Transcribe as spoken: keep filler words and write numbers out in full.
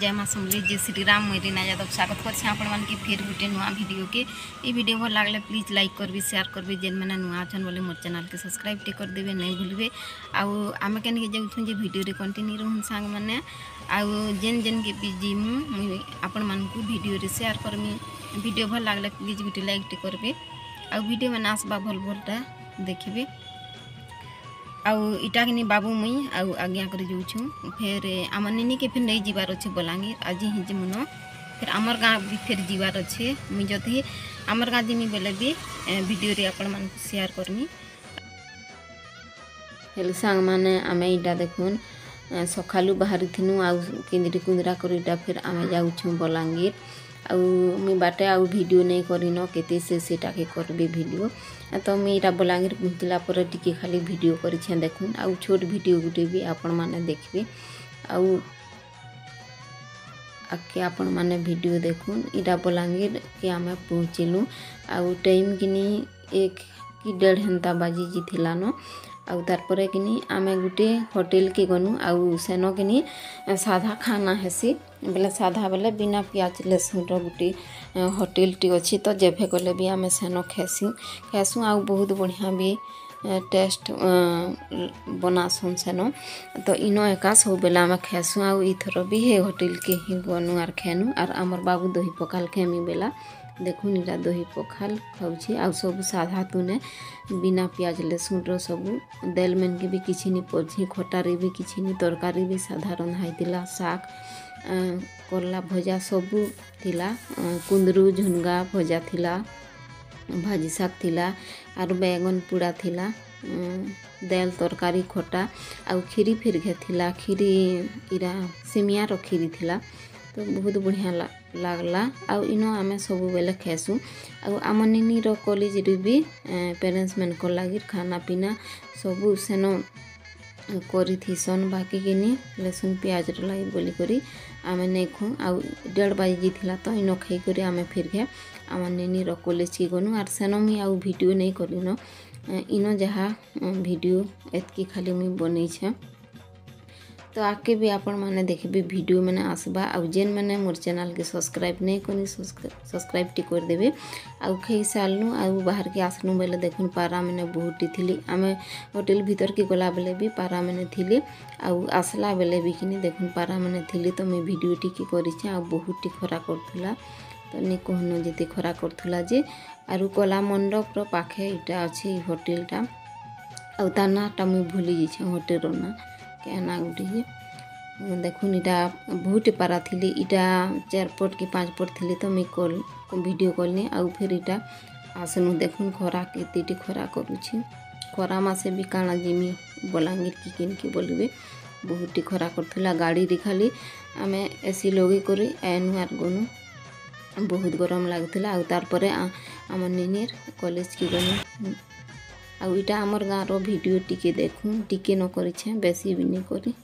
जयमा समले जय श्री राम मेरी नाजा तो स्वागत करछे आपन मन के फिर गुटे नुवा वीडियो के ई वीडियो भल लागले प्लीज लाइक करबी शेयर करबी जेन माने नुवा आछन बोले मोर चैनल के सब्सक्राइब टे कर देबे नै भूलबे आ आमे केन के जाउथु जे वीडियो रे कंटिन्यू रहन संग माने आ जेन जेन के बिजी मु आपन मन को वीडियो रे शेयर करमी वीडियो भल लागले प्लीज गुटे लाइक टे करबे आ वीडियो माने आसबा भल भलटा देखबे आउ इटा किनी बाबू मुई आउ आज्ञा कर जउ छु फेर हमर ननी के फेर नै जीवार अछि बलांगीर आज हि जमुनो फेर हमर गां भी फेर जीवार अछि मुई जति हमर गां जिमी बोले भी वीडियो रे आपन मन शेयर करनी हेलो संग माने आमे इटा देखुन सखालु बाहरि थिनु आउ केंद्री कुंदरा कर इटा फेर आमे जाउ छु बलांगीर आउ मुई बाटे आउ वीडियो नै करिनो केते से सेटा के करबे वीडियो तो मुई इटा बलांगीर पहुँचला पर टिके खाली वीडियो करिछे देखुन आउ छोट वीडियो गुटे भी आपन माने देखबे आउ आके आपन माने वीडियो देखुन इटा बलांगीर के आमे पहुँचलु आउ टाइम किनी एक की डेढ़ घंटा बाजी जिथिलानो आउ तार परे किनी आमे गुटे होटल के गनु आउ सेनो किनी साधा खाना हेसी बेला साधा बेला बिना प्याज लहसुन गुटे होटल टी अछि तो जेभे गले भी आमे सेनो खेसी खेसु आउ बहुत बढ़िया भी टेस्ट बनासुन सेनो तो इनो एका सब बेला आमे खेसु आउ इथरो भी हे होटल के ही गनु आर खेनु आर हमर बाबू दही पकाल खेमी बेला देखुन इटा दही पखाल खाउछी आ सब साधा तुने बिना प्याज लहसुन रो सब देल मन के भी किछि नि पजी खटा रे भी किछि नि तरकारी भी साधारण हाइतिला साग कोला भजा सब थिला कुंदरू झुनगा भजा थिला भाजी साग थिला आर बैंगन पुड़ा थिला देल तरकारी खटा आ खिरी फिर घेथिला खिरी इरा सेमिया रो खिरी थिला तो बहुत बढ़िया लागला आ इनो आमे सब बेले खेसु आ आम निनी रो कॉलेज रे भी पेरेंट्स मन को लागिर खाना पीना सब सेनो करी थिसन बाकी किनी लहसुन प्याज रो लाई बोली करी आमे नै खु आ डेढ़ बाजी जिथिला तो इनो खै करी आमे फिर गे आम निनी रो कॉलेज के गनु आर सेनो मी आ वीडियो नै करिनो इनो जहा वीडियो एतकी खाली मी बनै छै तो आके भी आपन माने देखबे वीडियो माने आसबा आ जेन माने मोर चैनल के सब्सक्राइब नै कोनी सब्सक्राइब टी कर देबे आ खै सालनु आ बाहर के आसनु बेले देखन पारा माने बहुत थिली आमे होटल भीतर के गला बेले भी पारा माने थिली आ आसला बेले भी किनी देखन पारा माने थिली तो मैं वीडियो टी की करी छै आ बहुत टी खरा करथुला तो ने कहनो जेते खरा करथुला जे आरो कला मंडप रो पाखे इटा अछि होटलटा आ ताना टामे भूली जे छै होटल रो ना केना गुटी देखुन इटा बहुत पारा थिली इटा चार फुट की पाँच फुट थिली तो मैं कॉल वीडियो कॉल ने आ फिर इटा आसनु देखुन खरा केतेटी खरा करूछी खरा मासे भी काना जिमी बलांगीर की किन के बोलबे बहुत खरा करथुला गाड़ी रे खाली आमे एसी लोगे करी एनु आर गनु बहुत गरम लागथुला आ तार परे आम निनीर कॉलेज की गनु आउ इटा आमर गाँव रो वीडियो टिके देखूँ टिके न करी बेसी भी नहीं करी।